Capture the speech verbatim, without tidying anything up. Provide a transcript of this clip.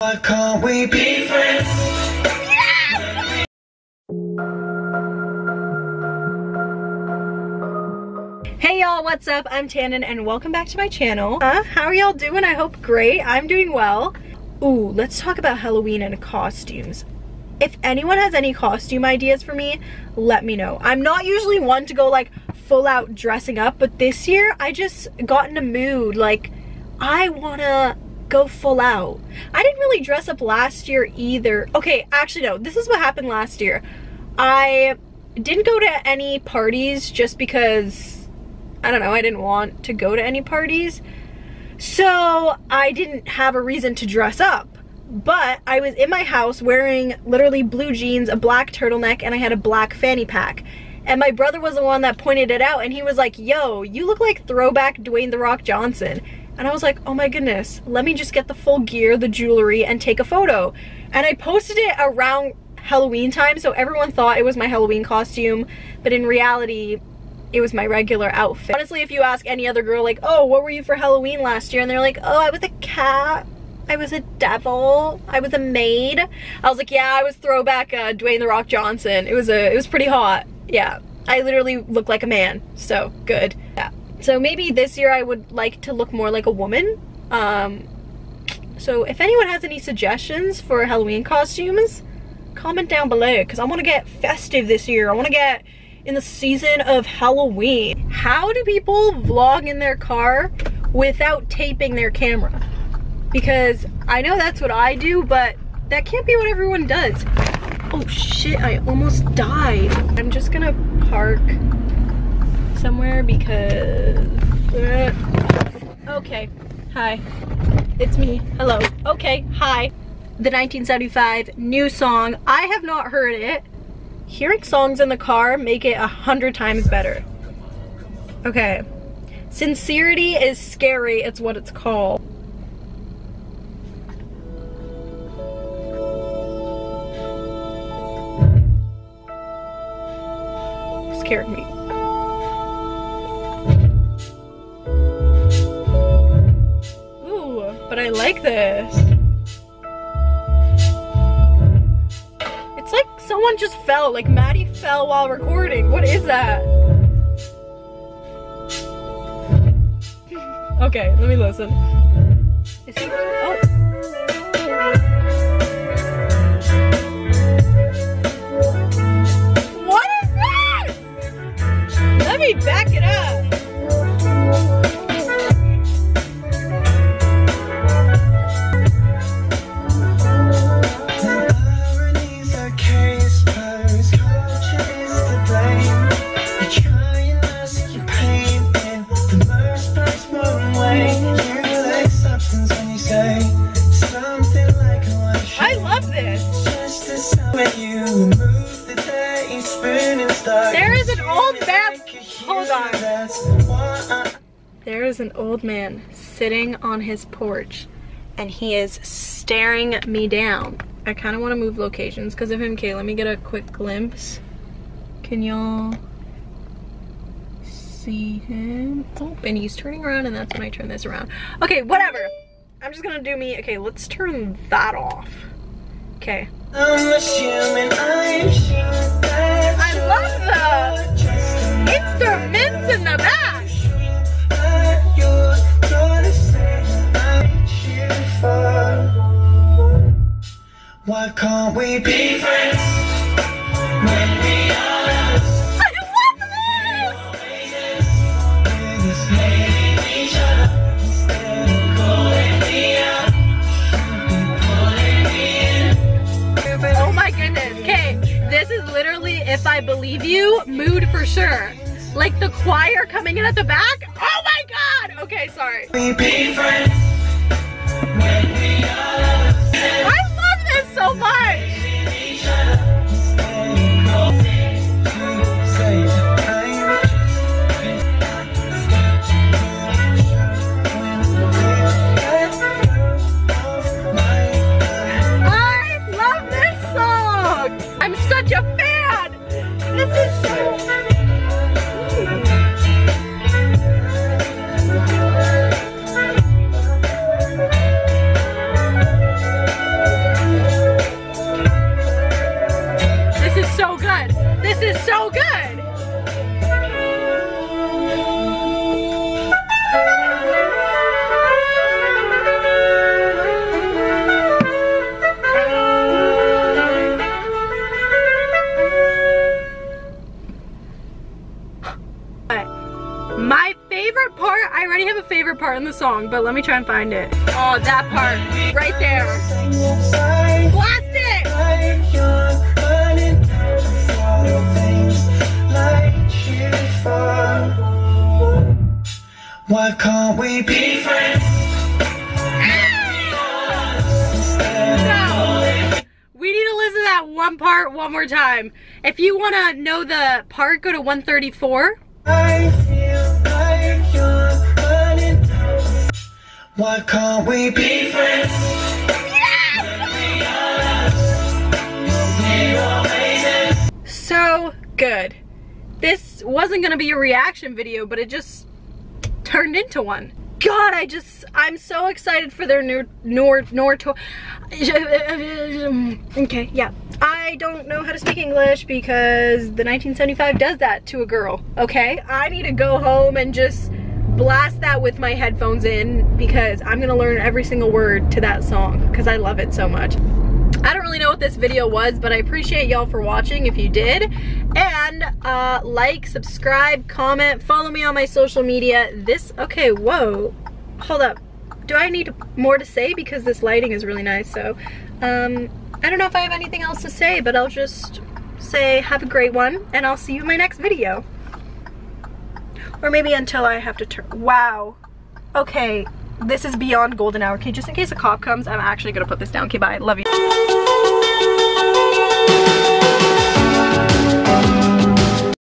Why can't we be friends? Yes! Hey y'all, what's up? I'm Tandon and welcome back to my channel. Huh? How are y'all doing? I hope great. I'm doing well. Ooh, let's talk about Halloween and costumes. If anyone has any costume ideas for me, let me know. I'm not usually one to go like full out dressing up, but this year I just got in a mood like I wanna go full out. I didn't really dress up last year either. Okay, actually no, this is what happened last year. I didn't go to any parties just because, I don't know, I didn't want to go to any parties. So I didn't have a reason to dress up. But I was in my house wearing literally blue jeans, a black turtleneck, and I had a black fanny pack. And my brother was the one that pointed it out and he was like, yo, you look like throwback Dwayne the Rock Johnson. And I was like, oh my goodness, let me just get the full gear, the jewelry, and take a photo. And I posted it around Halloween time, so everyone thought it was my Halloween costume, but in reality, it was my regular outfit. Honestly, if you ask any other girl, like, oh, what were you for Halloween last year? And they're like, oh, I was a cat, I was a devil, I was a maid. I was like, yeah, I was throwback uh, Dwayne the Rock Johnson. It was, a, it was pretty hot, yeah. I literally look like a man, so good, yeah. So maybe this year I would like to look more like a woman. Um, so if anyone has any suggestions for Halloween costumes, comment down below because I want to get festive this year. I want to get in the season of Halloween. How do people vlog in their car without taping their camera? Because I know that's what I do, but that can't be what everyone does. Oh shit, I almost died. I'm just gonna park somewhere because uh, okay, hi, it's me, hello, okay, hi. The nineteen seventy-five new song, I have not heard it. Hearing songs in the car make it a hundred times better. Okay, Sincerity Is Scary, it's what it's called. Scared me. But I like this. It's like someone just fell, like Maddie fell while recording. What is that? Okay, let me listen. Is he, oh. What is this? Let me back it up. There is an old man. Hold on. There is an old man sitting on his porch and he is staring me down. I kind of want to move locations because of him. Okay, let me get a quick glimpse. Can y'all see him? Oh, and he's turning around and that's when I turn this around. Okay, whatever. I'm just gonna do me. Okay, let's turn that off. Okay. I'm assuming I'm sure that I love the instruments in the back. Why can't we be friends when we are us? I love this! We're just hating each other instead of calling me out. This is literally If I Believe You mood for sure. Like the choir coming in at the back. Oh my god! Okay, sorry. We be friends when we are. I love this so much. I love this song. I'm so a fan. This is so funny. song, but let me try and find it. Oh, that part. Right there. Blast it! Why can't we be friends? Ah! No. We need to listen to that one part one more time. If you want to know the part, go to one thirty-four. I feel like you're running through. Why can't we be friends? Yes! So good. This wasn't gonna be a reaction video, but it just turned into one. God, I just, I'm so excited for their new, nor, nor, okay, yeah. I don't know how to speak English because the nineteen seventy-five does that to a girl, okay? I need to go home and just blast that with my headphones in because I'm gonna learn every single word to that song because I love it so much. I don't really know what this video was, but I appreciate y'all for watching if you did. And uh, like, subscribe, comment, follow me on my social media. This, okay, whoa, hold up. Do I need more to say because this lighting is really nice, so. Um, I don't know if I have anything else to say, but I'll just say have a great one, and I'll see you in my next video. Or maybe until I have to turn, wow. Okay, this is beyond golden hour. Okay, just in case a cop comes, I'm actually gonna put this down. Okay, bye, love you.